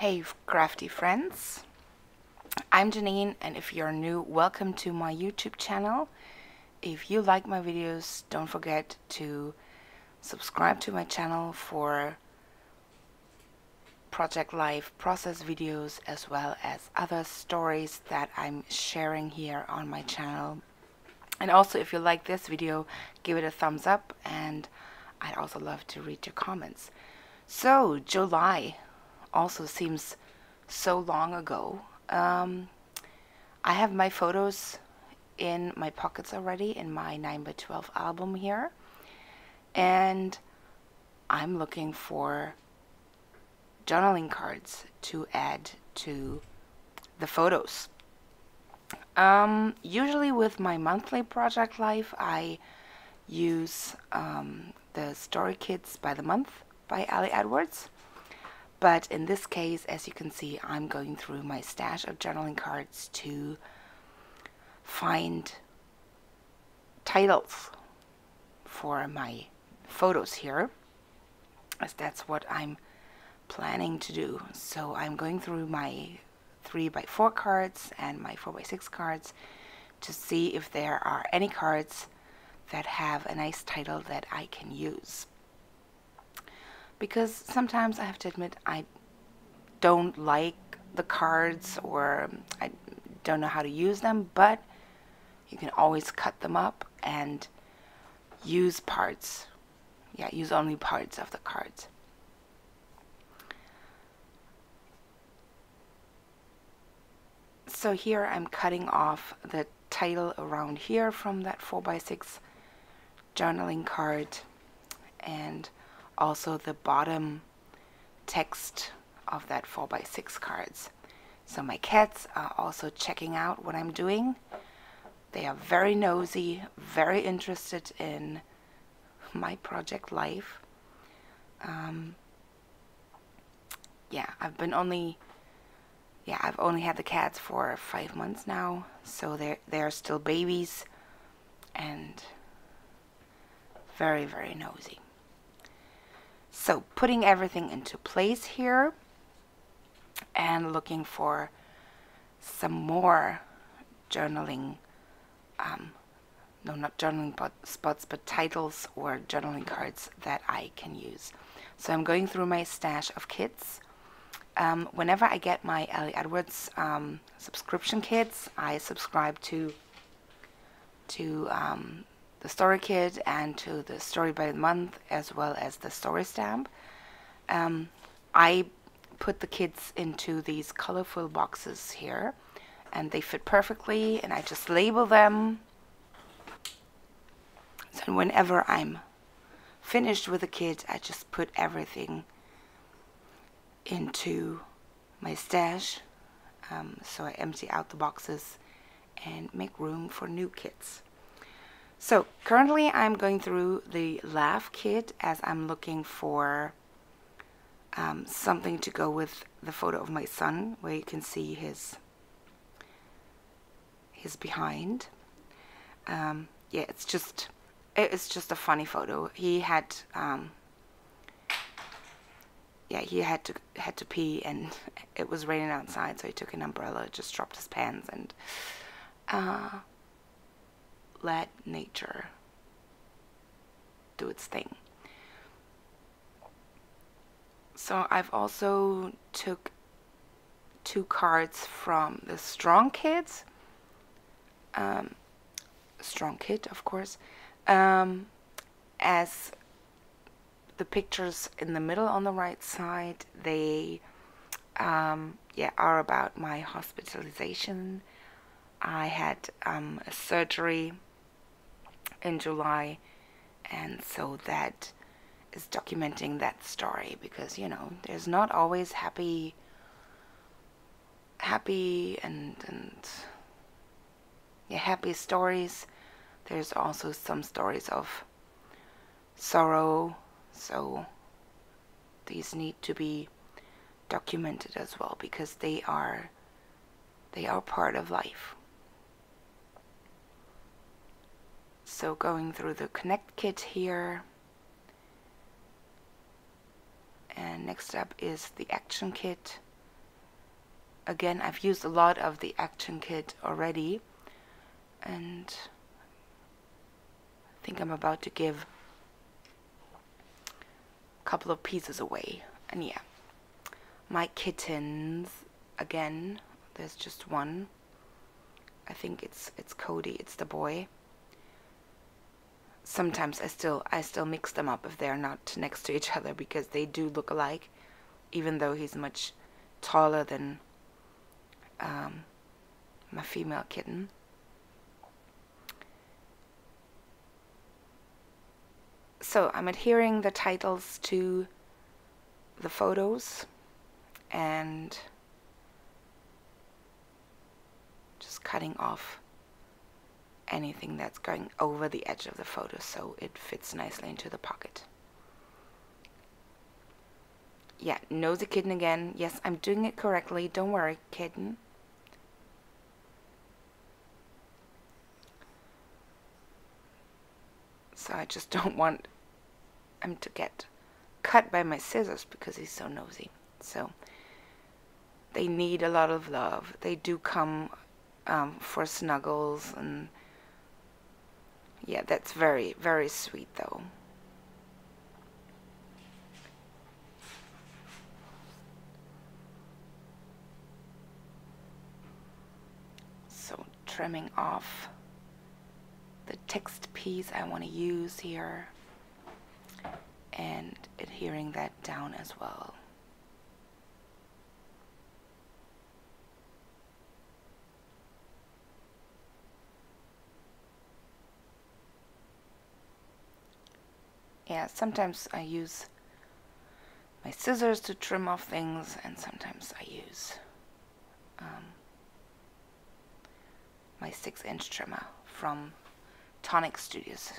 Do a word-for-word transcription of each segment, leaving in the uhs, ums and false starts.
Hey crafty friends, I'm Janine, and if you're new, welcome to my YouTube channel. If you like my videos, don't forget to subscribe to my channel for Project Life process videos as well as other stories that I'm sharing here on my channel. And also, if you like this video, give it a thumbs up, and I'd also love to read your comments. So, July also seems so long ago. um, I have my photos in my pockets already in my nine by twelve album here, and I'm looking for journaling cards to add to the photos. Um, usually with my monthly Project Life, I use um, the Story Kids by the Month by Ali Edwards. But in this case, as you can see, I'm going through my stash of journaling cards to find titles for my photos here, as that's what I'm planning to do. So I'm going through my three by four cards and my four by six cards to see if there are any cards that have a nice title that I can use. Because sometimes I have to admit I don't like the cards, or I don't know how to use them, but you can always cut them up and use parts. Yeah, use only parts of the cards. So here I'm cutting off the title around here from that four by six journaling card, and also the bottom text of that four by six cards. So my cats are also checking out what I'm doing. They are very nosy, very interested in my Project Life. Um, yeah, I've been only, yeah, I've only had the cats for five months now, so they're, they're still babies and very, very nosy. So, putting everything into place here and looking for some more journaling, um, no, not journaling but spots, but titles or journaling cards that I can use. So I'm going through my stash of kits. Um, whenever I get my Ali Edwards um, subscription kits, I subscribe to, to um, the Story Kit and to the Story by the Month, as well as the Story Stamp. Um, I put the kits into these colorful boxes here, and they fit perfectly, and I just label them. So whenever I'm finished with the kit, I just put everything into my stash. Um, so I empty out the boxes and make room for new kits. So currently I'm going through the Laugh Kit, as I'm looking for um, something to go with the photo of my son, where you can see his his behind. Um, yeah, it's just it's just a funny photo. He had um, yeah he had to had to pee, and it was raining outside, so he took an umbrella, just dropped his pants, and. Uh, Let nature do its thing. So I've also took two cards from the Strong Kids, um, Strong Kid, of course, um, as the pictures in the middle on the right side, they um, yeah, are about my hospitalization. I had um, a surgery in July, and so that is documenting that story, because you know there's not always happy happy and and yeah, happy stories. There's also some stories of sorrow, so these need to be documented as well, because they are they are part of life. So going through the Connect Kit here, and next up is the Action Kit, Again, I've used a lot of the action kit already, and I think I'm about to give a couple of pieces away. And yeah, my kittens, again, there's just one. I think it's it's Cody, it's the boy. Sometimes I still I still mix them up if they're not next to each other, because they do look alike, even though he's much taller than um, my female kitten. So I'm adhering the titles to the photos and just cutting off anything that's going over the edge of the photo so it fits nicely into the pocket. Yeah, nosy kitten again. Yes, I'm doing it correctly. Don't worry, kitten. So I just don't want him to get cut by my scissors because he's so nosy. So they need a lot of love. They do come um, for snuggles, and yeah, that's very, very sweet though. So trimming off the text piece I want to use here and adhering that down as well. Yeah, sometimes I use my scissors to trim off things, and sometimes I use um, my six inch trimmer from Tonic Studios.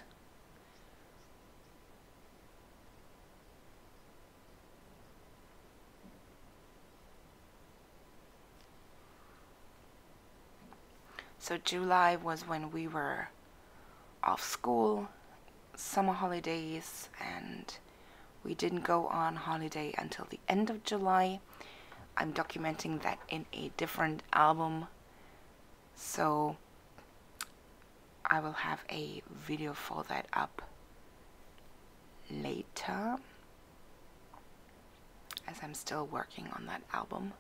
So July was when we were off school, summer holidays, and we didn't go on holiday until the end of July. I'm documenting that in a different album, so I will have a video for that up later, as I'm still working on that album.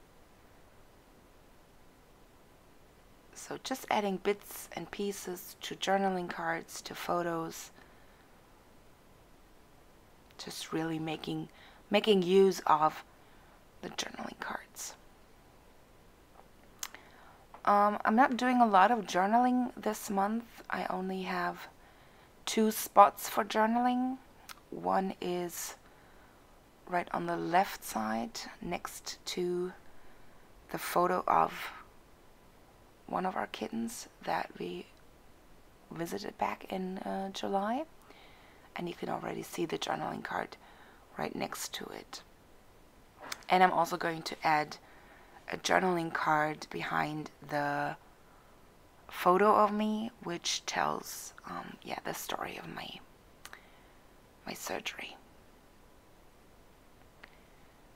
So just adding bits and pieces to journaling cards, to photos, just really making making use of the journaling cards. Um, I'm not doing a lot of journaling this month. I only have two spots for journaling. One is right on the left side next to the photo of one of our kittens that we visited back in uh, July. And you can already see the journaling card right next to it. And I'm also going to add a journaling card behind the photo of me, which tells um, yeah, the story of my my surgery.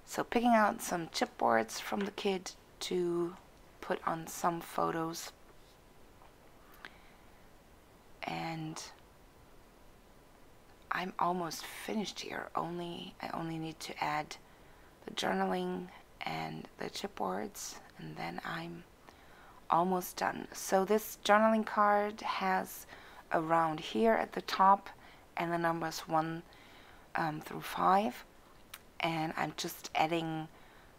So picking out some chipboards from the kid to put on some photos, and I'm almost finished here. Only I only need to add the journaling and the chipboards, and then I'm almost done. So this journaling card has a round here at the top and the numbers one um, through five, and I'm just adding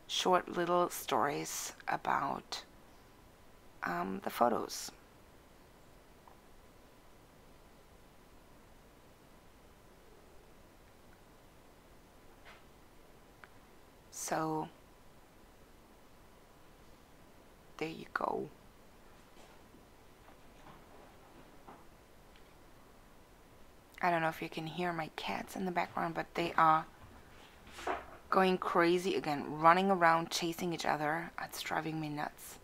short little stories about um, the photos. So there you go. I don't know if you can hear my cats in the background, but they are going crazy again, running around, chasing each other. It's driving me nuts.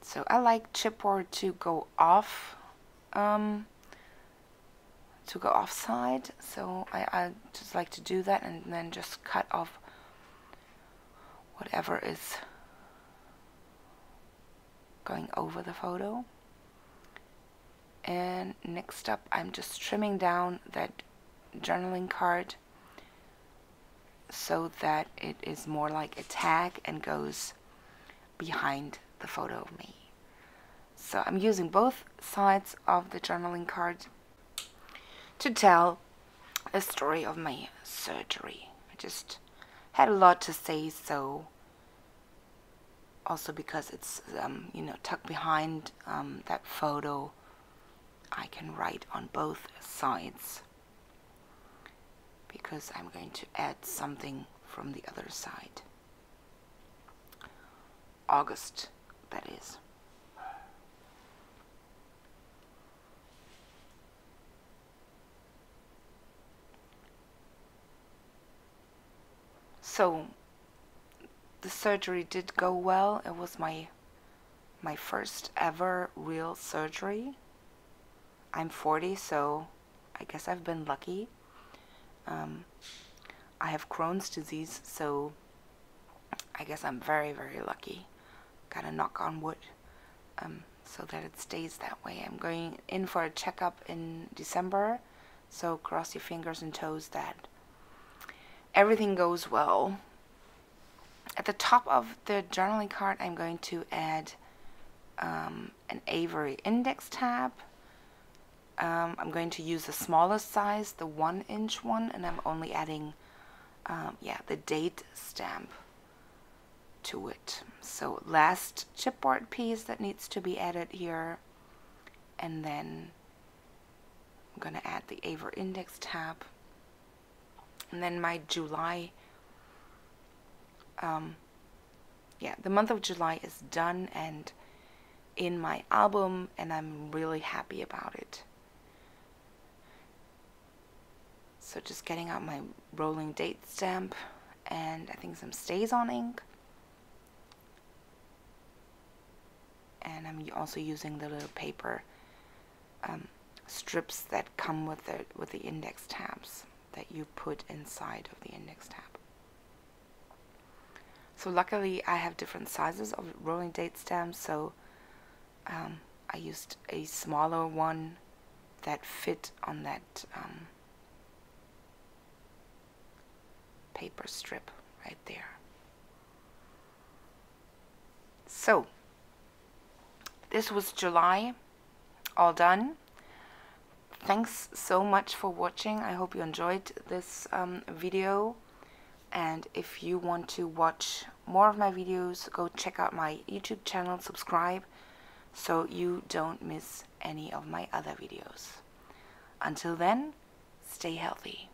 So I like chipboard to go off um, to go offside, so I, I just like to do that and then just cut off whatever is going over the photo. And next up, I'm just trimming down that journaling card so that it is more like a tag and goes behind the photo of me. So I'm using both sides of the journaling card to tell the story of my surgery. I just had a lot to say, so also because it's um, you know, tucked behind um, that photo, I can write on both sides because I'm going to add something from the other side. August, that is. So the surgery did go well. It was my my first ever real surgery. I'm forty, so I guess I've been lucky. Um, I have Crohn's disease, so I guess I'm very, very lucky. Gotta knock on wood um, so that it stays that way. I'm going in for a checkup in December, so cross your fingers and toes that everything goes well. At the top of the journaling card, I'm going to add um, an Avery index tab. Um, I'm going to use the smallest size, the one inch one, and I'm only adding um, yeah, the date stamp to it. So last chipboard piece that needs to be added here, and then I'm gonna add the Avery index tab, and then my July, um, yeah, the month of July is done and in my album, and I'm really happy about it. So just getting out my rolling date stamp and I think some Stays-On ink. And I'm also using the little paper um, strips that come with the, with the index tabs that you put inside of the index tab. So luckily I have different sizes of rolling date stamps, so um, I used a smaller one that fit on that um, paper strip right there. So this was July, all done. Thanks so much for watching. I hope you enjoyed this um, video, and if you want to watch more of my videos, go check out my YouTube channel, subscribe, so you don't miss any of my other videos. Until then, stay healthy.